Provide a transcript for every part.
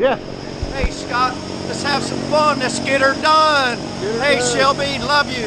Yeah. Hey, Scott, let's have some fun. Let's get her done. Hey, Shelby, love you.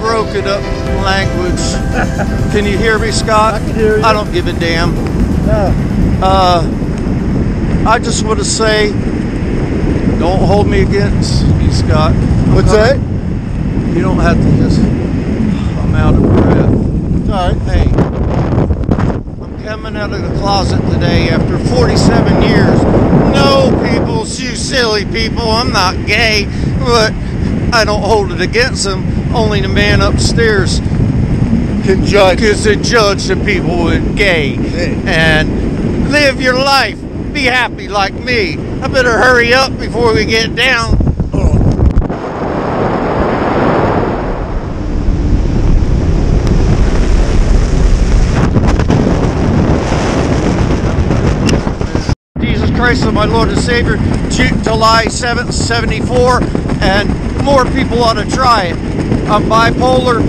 Broken up language. Can you hear me, Scott? I can hear you. I don't give a damn. No. I just want to say, don't hold me against me, Scott. What's that? You don't have to just. I'm out of breath. It's all right. Hey, I'm coming out of the closet today after 47 years. No, people, you silly people. I'm not gay, but I don't hold it against them. Only the man upstairs can judge. Because they judge the people as gay. Yeah. And live your life. Be happy like me. I better hurry up before we get down. Oh. Christ of my Lord and Savior, July 7th, 74, and more people ought to try it. I'm bipolar,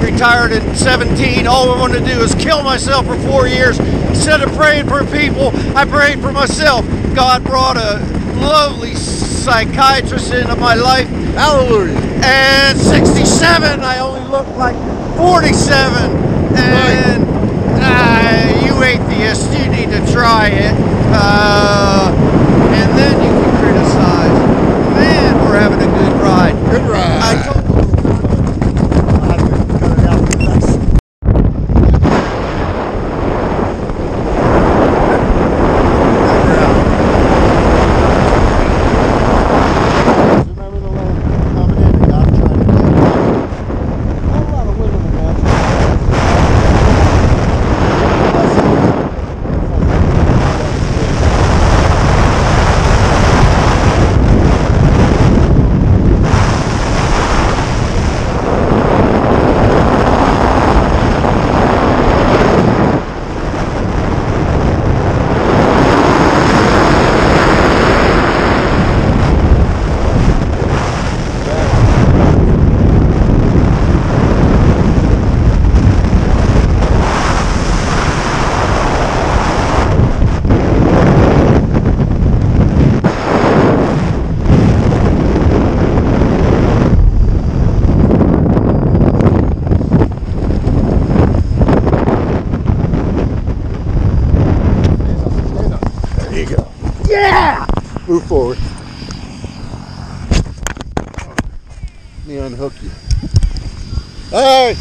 retired at 17. All I want to do is kill myself for 4 years. Instead of praying for people, I prayed for myself. God brought a lovely psychiatrist into my life. Hallelujah. And 67, I only look like 47. And you atheists, you need to try it. And then you can criticize. Man, we're having a good ride. Good ride. I told move forward. Let me unhook you. Hey!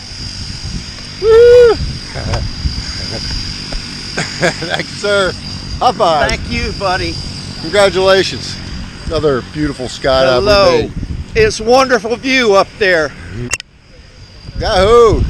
Woo! Thanks, sir. High five. Thank you, buddy. Congratulations. Another beautiful skydive. Hello. It's a wonderful view up there. Yahoo!